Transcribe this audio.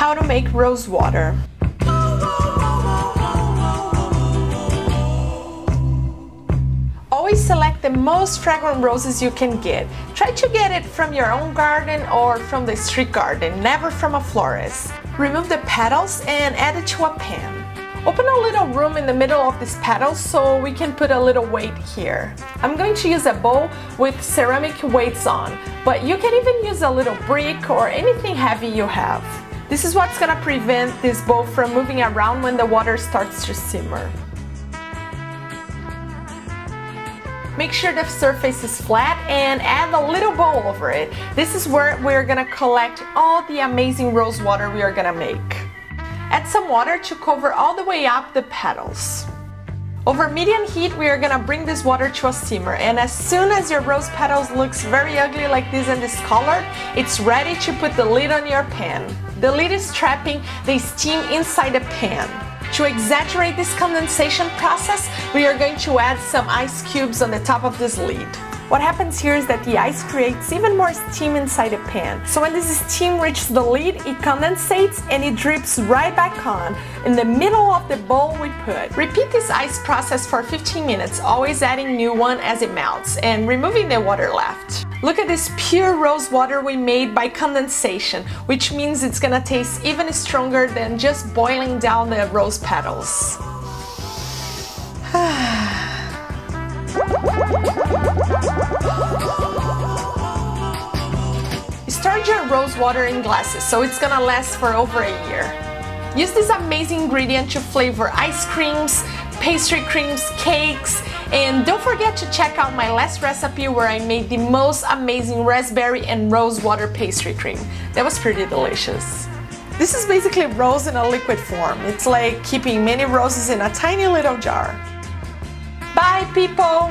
How to make rose water. Always select the most fragrant roses you can get. Try to get it from your own garden or from the street garden, never from a florist. Remove the petals and add it to a pan. Open a little room in the middle of these petals so we can put a little weight here. I'm going to use a bowl with ceramic weights on, but you can even use a little brick or anything heavy you have. This is what's gonna prevent this bowl from moving around when the water starts to simmer. Make sure the surface is flat and add a little bowl over it. This is where we're gonna collect all the amazing rose water we are gonna make. Add some water to cover all the way up the petals. Over medium heat, we are gonna bring this water to a simmer, and as soon as your rose petals looks very ugly like this and discolored, it's ready to put the lid on your pan. The lid is trapping the steam inside the pan. To exaggerate this condensation process, we are going to add some ice cubes on the top of this lid. What happens here is that the ice creates even more steam inside the pan. So when this steam reaches the lid, it condensates and it drips right back on, in the middle of the bowl we put. Repeat this ice process for 15 minutes, always adding new one as it melts and removing the water left. Look at this pure rose water we made by condensation, which means it's gonna taste even stronger than just boiling down the rose petals. Store your rose water in glasses, so it's gonna last for over a year. Use this amazing ingredient to flavor ice creams, pastry creams, cakes, and don't forget to check out my last recipe where I made the most amazing raspberry and rose water pastry cream. That was pretty delicious. This is basically rose in a liquid form. It's like keeping many roses in a tiny little jar. Bye, people!